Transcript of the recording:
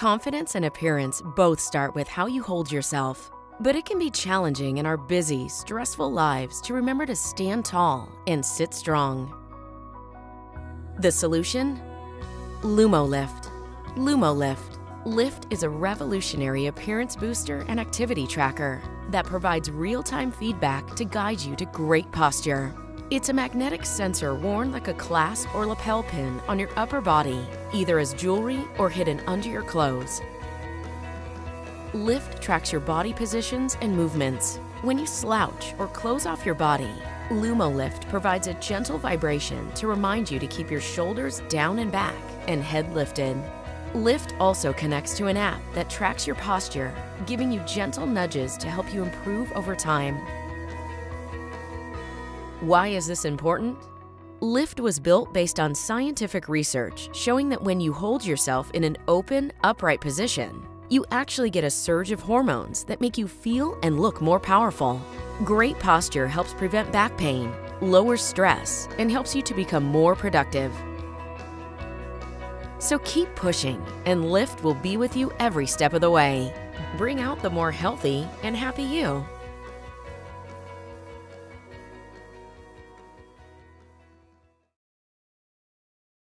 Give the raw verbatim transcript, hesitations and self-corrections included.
Confidence and appearance both start with how you hold yourself, but it can be challenging in our busy, stressful lives to remember to stand tall and sit strong. The solution? Lumo Lift. Lumo Lift. Lift is a revolutionary appearance booster and activity tracker that provides real-time feedback to guide you to great posture. It's a magnetic sensor worn like a clasp or lapel pin on your upper body, either as jewelry or hidden under your clothes. Lift tracks your body positions and movements. When you slouch or close off your body, Lumo Lift provides a gentle vibration to remind you to keep your shoulders down and back and head lifted. Lift also connects to an app that tracks your posture, giving you gentle nudges to help you improve over time. Why is this important? Lift was built based on scientific research showing that when you hold yourself in an open, upright position, you actually get a surge of hormones that make you feel and look more powerful. Great posture helps prevent back pain, lowers stress, and helps you to become more productive. So keep pushing, and Lift will be with you every step of the way. Bring out the more healthy and happy you.